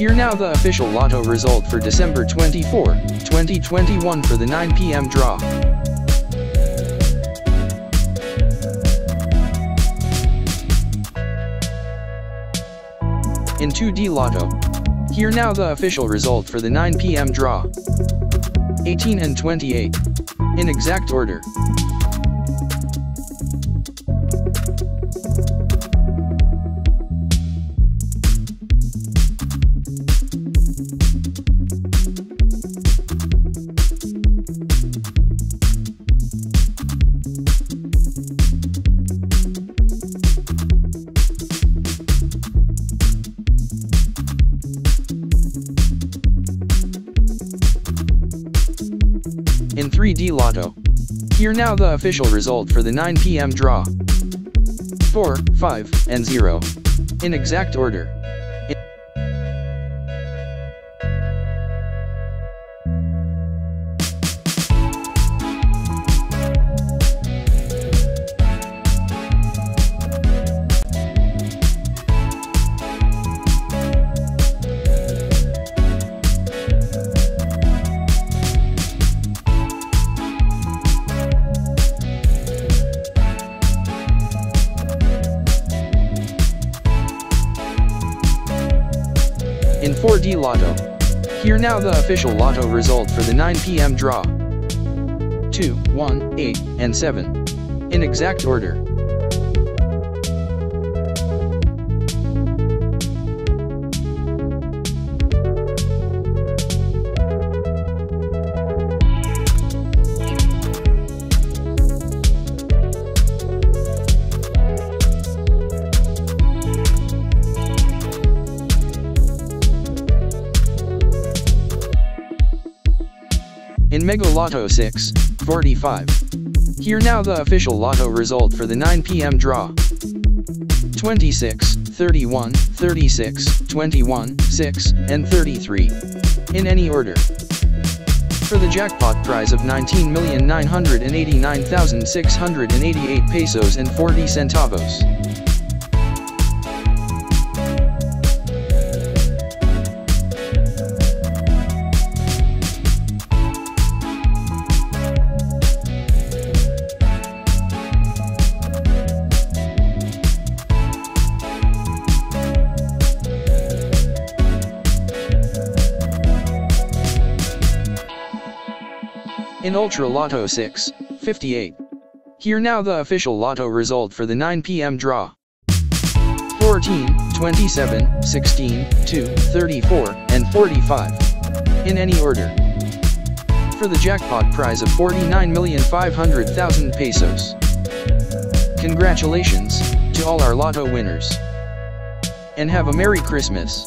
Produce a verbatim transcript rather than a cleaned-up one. Here now the official lotto result for December twenty-fourth, twenty twenty-one for the nine p m draw. In two D Lotto. Here now the official result for the nine p m draw. eighteen and twenty-eight. In exact order. In three D Lotto. Here now the official result for the nine p m draw. four, five, and zero. In exact order. In four D Lotto. Here now the official lotto result for the nine p m draw. two, one, eight, and seven. In exact order. In Mega Lotto six forty-five. Here now the official lotto result for the nine p m draw. twenty-six, thirty-one, thirty-six, twenty-one, six, and thirty-three. In any order. For the jackpot prize of nineteen million nine hundred eighty-nine thousand six hundred eighty-eight pesos and forty centavos. In Ultra Lotto six fifty-eight. Here now the official lotto result for the nine p m draw. fourteen, twenty-seven, sixteen, two, thirty-four, and forty-five. In any order. For the jackpot prize of forty-nine million five hundred thousand pesos. Congratulations to all our lotto winners. And have a Merry Christmas.